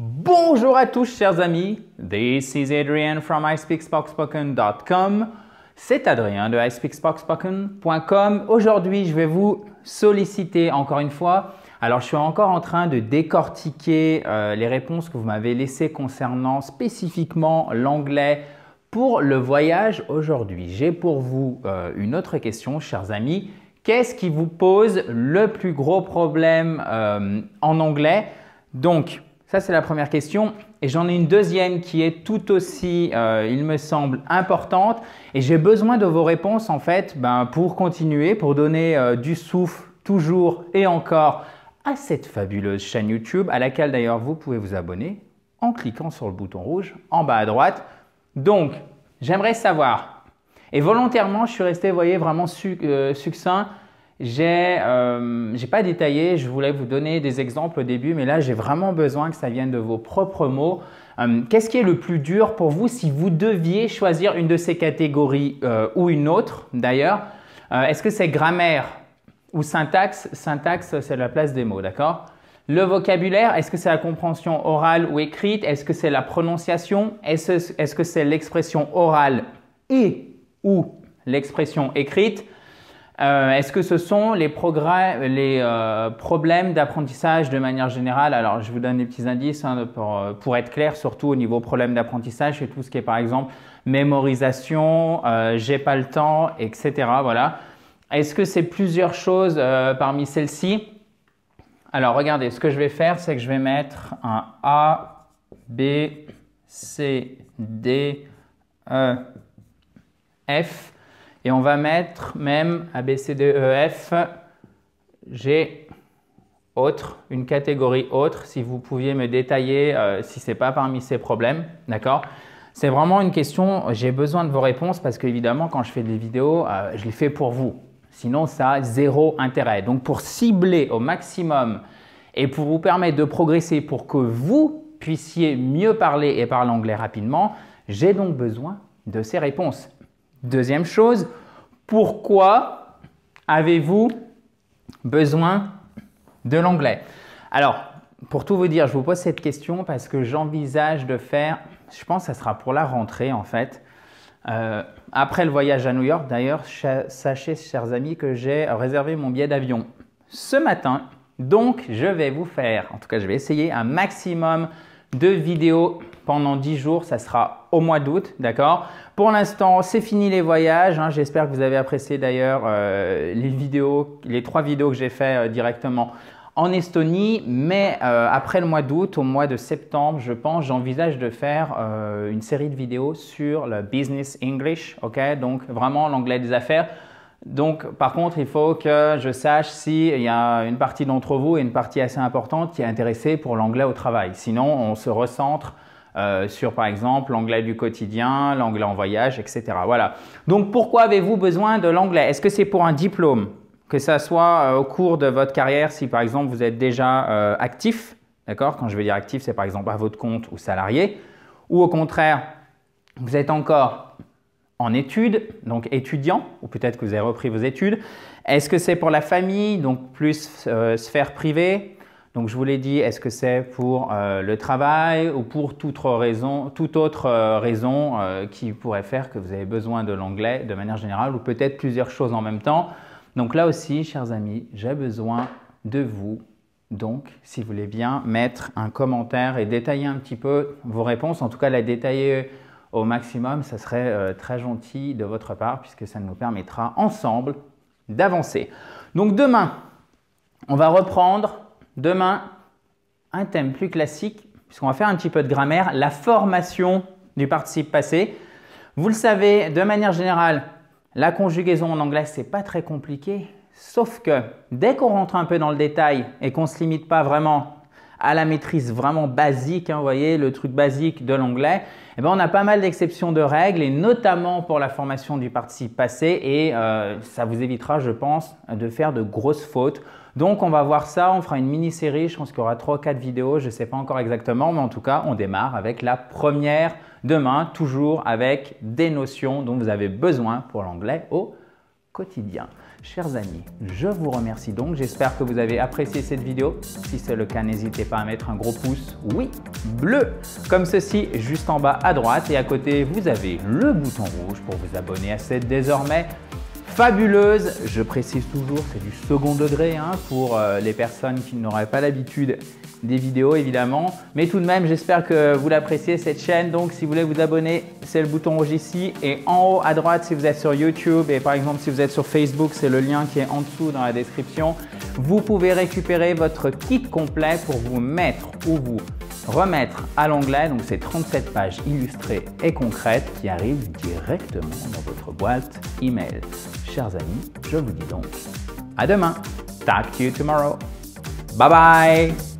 Bonjour à tous, chers amis. This is Adrian from iSpeakSpokeSpoken.com. C'est Adrien de iSpeakSpokeSpoken.com. Aujourd'hui, je vais vous solliciter encore une fois. Alors, je suis encore en train de décortiquer les réponses que vous m'avez laissées concernant spécifiquement l'anglais pour le voyage aujourd'hui. J'ai pour vous une autre question, chers amis. Qu'est-ce qui vous pose le plus gros problème en anglais? Donc, ça, c'est la première question et j'en ai une deuxième qui est tout aussi, il me semble, importante et j'ai besoin de vos réponses en fait pour continuer, pour donner du souffle toujours et encore à cette fabuleuse chaîne YouTube à laquelle d'ailleurs vous pouvez vous abonner en cliquant sur le bouton rouge en bas à droite. Donc, j'aimerais savoir et volontairement, je suis resté, vous voyez, vraiment succinct. J'ai pas détaillé, je voulais vous donner des exemples au début, mais là, j'ai vraiment besoin que ça vienne de vos propres mots. Qu'est-ce qui est le plus dur pour vous si vous deviez choisir une de ces catégories ou une autre d'ailleurs? Est-ce que c'est grammaire ou syntaxe? Syntaxe, c'est la place des mots, d'accord? Le vocabulaire, est-ce que c'est la compréhension orale ou écrite? Est-ce que c'est la prononciation? Est-ce que c'est l'expression orale et ou l'expression écrite? Est-ce que ce sont les problèmes d'apprentissage de manière générale? Alors, je vous donne des petits indices pour être clair, surtout au niveau problème d'apprentissage et tout ce qui est par exemple mémorisation, j'ai pas le temps, etc. Voilà. Est-ce que c'est plusieurs choses parmi celles-ci? Alors, regardez, ce que je vais faire, c'est que je vais mettre un A, B, C, D, E, F. Et on va mettre même A, B, C, D, E, F, G, autre, une catégorie autre, si vous pouviez me détailler si ce n'est pas parmi ces problèmes, d'accord? C'est vraiment une question, j'ai besoin de vos réponses parce qu'évidemment, quand je fais des vidéos, je les fais pour vous. Sinon, ça a zéro intérêt. Donc, pour cibler au maximum et pour vous permettre de progresser pour que vous puissiez mieux parler et parler anglais rapidement, j'ai donc besoin de ces réponses. Deuxième chose, pourquoi avez-vous besoin de l'anglais? Alors, pour tout vous dire, je vous pose cette question parce que j'envisage de faire, je pense que ça sera pour la rentrée en fait, après le voyage à New York. D'ailleurs, sachez, chers amis, que j'ai réservé mon billet d'avion ce matin. Donc, je vais vous faire, en tout cas, je vais essayer un maximum de vidéos pendant 10 jours, ça sera au mois d'août, d'accord? Pour l'instant, c'est fini les voyages, hein. J'espère que vous avez apprécié d'ailleurs les 3 vidéos que j'ai fait directement en Estonie. Mais après le mois d'août, au mois de septembre, je pense, j'envisage de faire une série de vidéos sur le business English, ok? Donc vraiment l'anglais des affaires. Donc, par contre, il faut que je sache s'il y a une partie d'entre vous et une partie assez importante qui est intéressée pour l'anglais au travail. Sinon, on se recentre sur, par exemple, l'anglais du quotidien, l'anglais en voyage, etc. Voilà. Donc, pourquoi avez-vous besoin de l'anglais? Est-ce que c'est pour un diplôme? Que ça soit au cours de votre carrière, si par exemple, vous êtes déjà actif, d'accord? Quand je veux dire actif, c'est par exemple à votre compte ou salarié. Ou au contraire, vous êtes encore en études, donc étudiant, ou peut-être que vous avez repris vos études. Est-ce que c'est pour la famille, donc plus sphère privée? Donc, je vous l'ai dit, est-ce que c'est pour le travail ou pour toute autre raison qui pourrait faire que vous avez besoin de l'anglais de manière générale ou peut-être plusieurs choses en même temps? Donc là aussi, chers amis, j'ai besoin de vous. Donc, si vous voulez bien mettre un commentaire et détailler un petit peu vos réponses, en tout cas la détailler au maximum, ça serait très gentil de votre part puisque ça nous permettra ensemble d'avancer. Donc demain, on va reprendre un thème plus classique puisqu'on va faire un petit peu de grammaire, la formation du participe passé. Vous le savez, de manière générale, la conjugaison en anglais, c'est pas très compliqué. Sauf que dès qu'on rentre un peu dans le détail et qu'on ne se limite pas vraiment à la maîtrise vraiment basique, hein, vous voyez, le truc basique de l'anglais, eh bien, on a pas mal d'exceptions de règles et notamment pour la formation du participe passé et ça vous évitera, je pense, de faire de grosses fautes. Donc, on va voir ça, on fera une mini-série, je pense qu'il y aura 3 ou 4 vidéos, je ne sais pas encore exactement, mais en tout cas, on démarre avec la première demain, toujours avec des notions dont vous avez besoin pour l'anglais au quotidien. Chers amis, je vous remercie donc, j'espère que vous avez apprécié cette vidéo. Si c'est le cas, n'hésitez pas à mettre un gros pouce, oui, bleu, comme ceci, juste en bas à droite. Et à côté, vous avez le bouton rouge pour vous abonner à cette désormais fabuleuse, je précise toujours, c'est du second degré hein, pour les personnes qui n'auraient pas l'habitude des vidéos évidemment. Mais tout de même, j'espère que vous l'appréciez cette chaîne. Donc si vous voulez vous abonner, c'est le bouton rouge ici. Et en haut à droite, si vous êtes sur YouTube et par exemple si vous êtes sur Facebook, c'est le lien qui est en dessous dans la description. Vous pouvez récupérer votre kit complet pour vous mettre ou vous remettre à l'anglais. Donc c'est 37 pages illustrées et concrètes qui arrivent directement dans votre boîte email. Chers amis, je vous dis donc à demain. Talk to you tomorrow. Bye bye.